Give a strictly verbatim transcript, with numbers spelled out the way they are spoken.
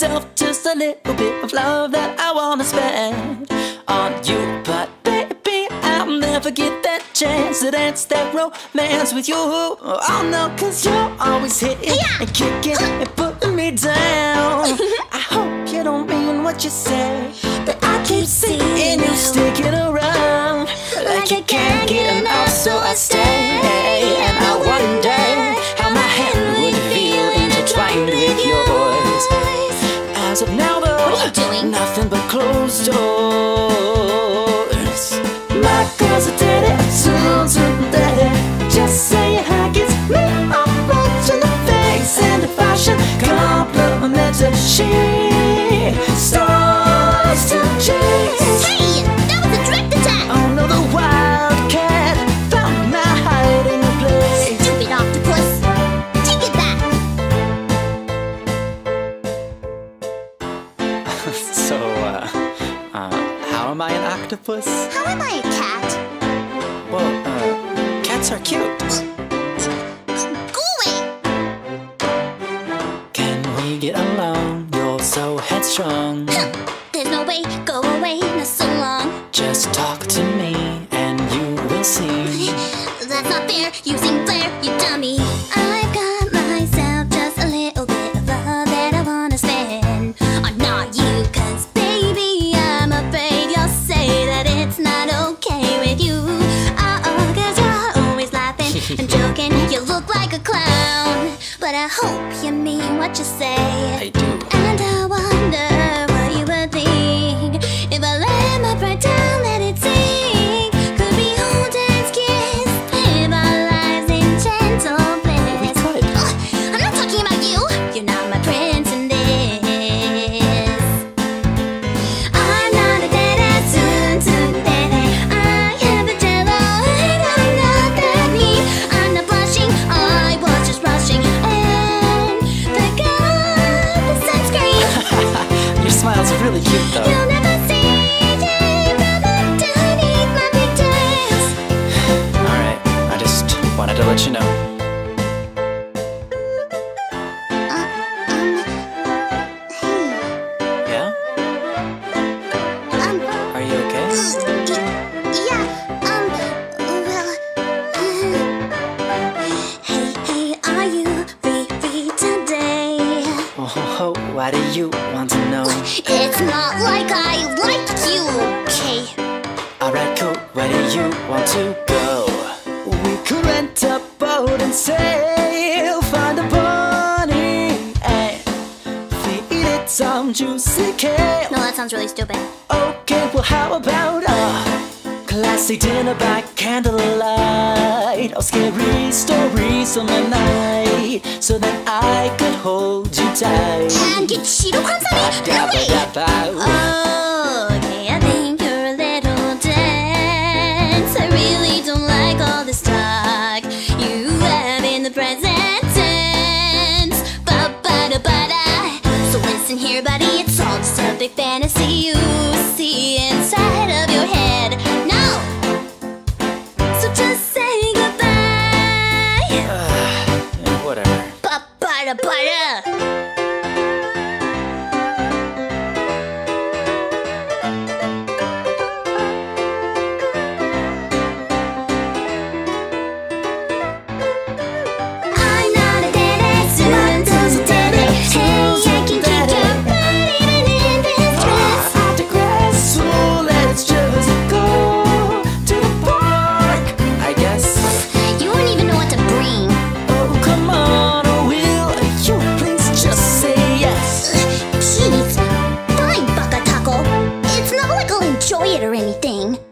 myself just a little bit of love that I wanna spend on you. But baby, I'll never get that chance to dance that romance with you. Oh no, cause you're always hitting yeah. and kicking uh. and putting me down. I hope you don't mean what you say, but I keep seeing you sticking around like you can't get enough, so I stay. And I wonder how my hand would feel intertwined with your voice. As of now though, what are you doing? Nothing but closed doors. My girls are dead and soon to dead. Just saying hi gets me all much in the face. And if I should compliment her, she starts to chase. Hey, that was a direct attack. Oh no, the wildcat found my hiding place. Stupid octopus, take it back. So, uh, uh, how am I an octopus? How am I a cat? Well, uh, cats are cute. Go away! Can we get along? You're so headstrong. There's no way, go away, not so long. Just talk to me and you will see. That's not fair, using flair, you dummy. I've got myself just a little bit of love that I wanna spend on not you. Cause baby, I'm afraid you'll say that it's not okay with you. I'm joking, you look like a clown, but I hope you mean what you say. I do. And I wonder what you would think if I lay my pride down, let it sink. Could we hold hands, kiss, live our lives in gentle bliss? Oh, I'm not talking about you. You're not my prince in this. I'm not a dead ass soon to dead. Smiles are really cute though. You'll never see day brother underneath my big dress. Alright, I just wanted to let you know. Uh, um, hey. Yeah? Um, are you okay? Uh, yeah, um, well, uh, hey, hey, are you free, free today? Oh, why do you want to know? It's not like I like you. Okay. Alright, cool. Where do you want to go? We could rent a boat and sail, find a pony and feed it some juicy kale. No, that sounds really stupid. Okay, well how about a classy dinner by candlelight, or scary stories on the night, so that I could hold you tight and get Cheeto crumbs on me? No way! Oh, okay, I think you're a little dense. I really don't like all this talk you have in the present tense. Ba-ba-da-ba-da. So listen here, buddy, it's all just a big fantasy you see inside of your head. No! So just say goodbye. Uh, whatever. Ba-ba-da-ba-da. Enjoy it or anything.